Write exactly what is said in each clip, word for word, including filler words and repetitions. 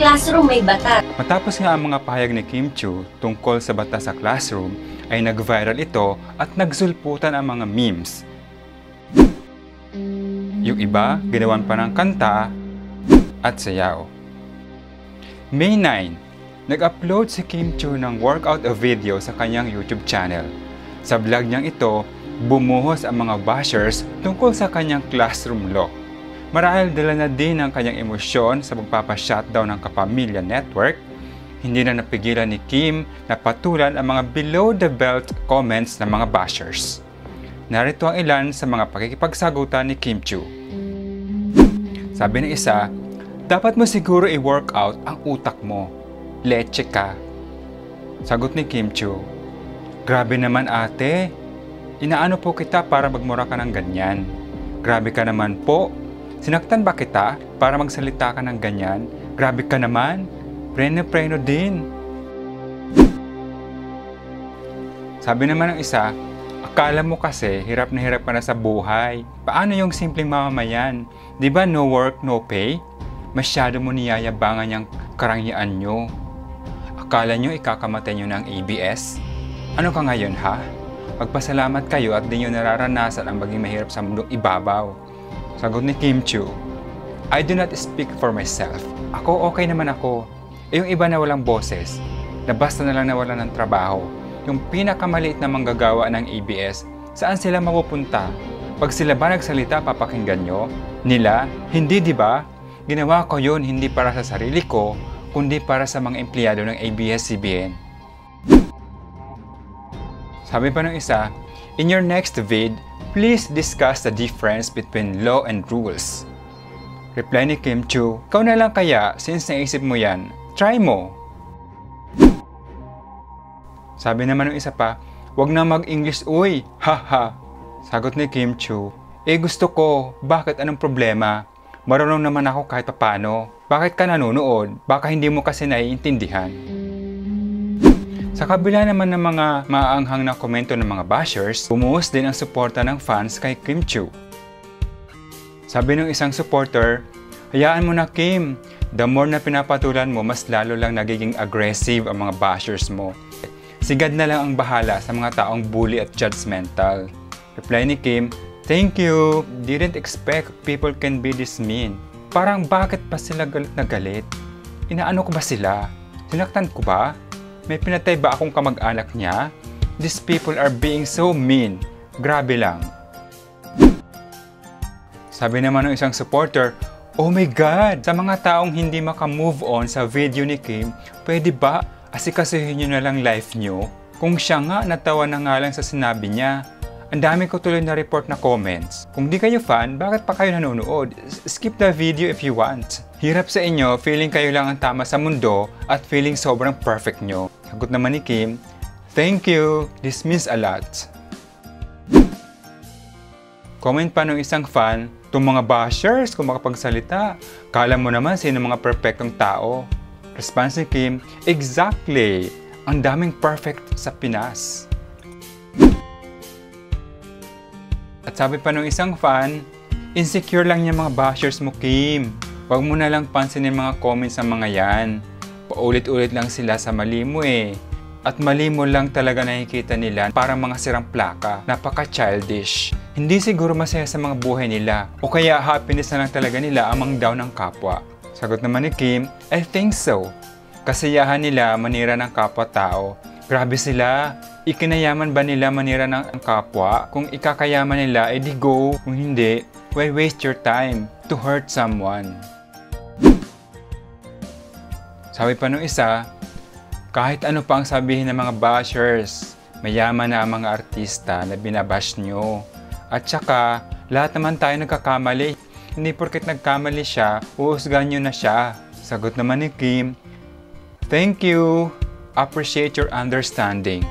classroom may batas. Matapos nga ang mga pahayag ni Kim Chiu tungkol sa batas sa classroom, ay nag-viral ito at nagsulputan ang mga memes. Yung iba, ginawan pa ng kanta at sayaw. May ninth, nag-upload si Kim Chiu ng workout video sa kanyang YouTube channel. Sa vlog niyang ito, bumuhos ang mga bashers tungkol sa kanyang classroom law. Marahil dala na din ang kanyang emosyon sa pagpapa-shutdown ng Kapamilya Network, hindi na napigilan ni Kim na patulan ang mga below-the-belt comments ng mga bashers. Narito ang ilan sa mga pakikipagsagutan ni Kim Chiu. Sabi ng isa, "Dapat mo siguro i-workout ang utak mo. Leche ka." Sagot ni Kim Chiu, "Grabe naman ate, inaano po kita para magmura ka ng ganyan? Grabe ka naman po. Sinaktan ba kita para magsalita ka ng ganyan? Grabe ka naman. Preno-preno din." Sabi naman ng isa, "Akala mo kasi hirap na hirap ka na sa buhay. Paano yung simpleng mamamayan? Di ba no work, no pay? Masyado mo niyayabangan yung karangyaan nyo. Akala nyo ikakamatay nyo ng A B S? Ano ka ngayon ha? Magpasalamat kayo at di nyo nararanasan ang maging mahirap sa mundong ibabaw." Sagot ni Kim Chiu, "I do not speak for myself. Ako okay naman ako. E yung iba na walang boses, na basta na lang nawalan ng trabaho, yung pinakamaliit na manggagawa ng A B S, saan sila mapupunta? Pag sila ba nagsalita, papakinggan nyo? Nila? Hindi diba? Ginawa ko yun hindi para sa sarili ko, kundi para sa mga empleyado ng A B S C B N. Sabi pa ng isa, "In your next vid, please discuss the difference between law and rules." Reply ni Kim Chiu, "Ikaw na lang kaya since naisip mo yan. Try mo." Sabi naman ng isa pa, "Wag na mag-English uy, haha." Sagot ni Kim Chiu, "Eh gusto ko, bakit anong problema? Marunong naman ako kahit paano. Bakit ka nanonood? Baka hindi mo kasi naiintindihan." Sa kabila naman ng mga maaanghang na komento ng mga bashers, bumuhos din ang suporta ng fans kay Kim Chiu. Sabi ng isang supporter, "Hayaan mo na Kim, the more na pinapatulan mo mas lalo lang nagiging aggressive ang mga bashers mo. Sigad na lang ang bahala sa mga taong bully at judgmental." Reply ni Kim, "Thank you, didn't expect people can be this mean. Parang bakit pa sila galit na galit? Inaano ko ba sila? Sinaktan ko ba? May pinatay ba akong kamag-anak niya? These people are being so mean. Grabe lang." Sabi naman ng isang supporter, "Oh my God! Sa mga taong hindi makamove on sa video ni Kim, pwede ba asikasuhin nyo na lang life nyo? Kung siya nga natawa na nga lang sa sinabi niya. Ang dami ko tuloy na report na comments. Kung di kayo fan, bakit pa kayo nanonood? Skip the video if you want. Hirap sa inyo, feeling kayo lang ang tama sa mundo at feeling sobrang perfect nyo." Sagot naman ni Kim, "Thank you, this means a lot." Comment pa ng isang fan, "Itong mga bashers kung makapagsalita, kala mo naman sino mga perfectong tao." Response ni Kim, "Exactly, ang daming perfect sa Pinas." At sabi pa ng isang fan, "Insecure lang niya mga bashers mo Kim, wag mo na lang pansinin mga comments ng mga yan. Paulit-ulit lang sila sa mali mo eh. At mali mo lang talaga nakikita nila, parang mga sirang plaka. Napaka-childish. Hindi siguro masaya sa mga buhay nila. O kaya happiness na lang talaga nila amang daw ng kapwa." Sagot naman ni Kim, "I think so. Kasiyahan nila manira ng kapwa-tao. Grabe sila. Ikinayaman ba nila manira ng kapwa? Kung ikakayaman nila, edi go. Kung hindi, why waste your time to hurt someone?" Sabi pa nung isa, "Kahit ano pa ang sabihin ng mga bashers, mayaman na ang mga artista na binabash nyo. At saka, lahat naman tayo nagkakamali. Hindi porket nagkamali siya, uusgan nyo na siya." Sagot naman ni Kim, "Thank you. Appreciate your understanding."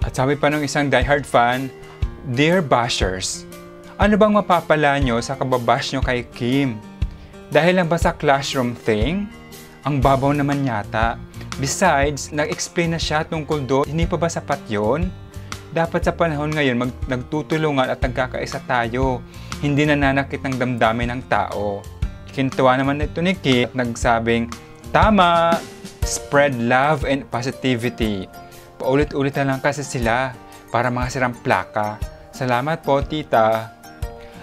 At sabi pa nung isang diehard fan, "Dear bashers, ano bang mapapala nyo sa kababash nyo kay Kim? Dahil lang ba sa classroom thing? Ang babaw naman yata. Besides, nag-explain na siya tungkol doon. Hindi pa ba sapat yun? Dapat sa panahon ngayon, mag nagtutulungan at nagkakaisa tayo. Hindi nananakit ng damdamin ng tao. Kintuwa naman ito ni Keith at nagsabing, "Tama! Spread love and positivity." Paulit-ulit na lang kasi sila para mga sirang plaka. Salamat po, tita.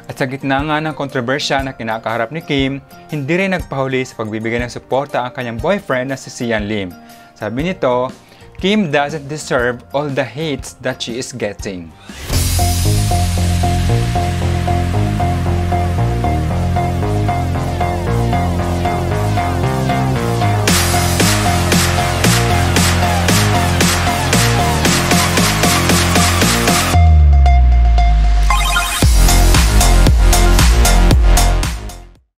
At sa gitna nga ng kontrobersya na kinakaharap ni Kim, hindi rin nagpahuli sa pagbibigay ng suporta ang kanyang boyfriend na si Sian Lim. Sabi nito, "Kim doesn't deserve all the hates that she is getting."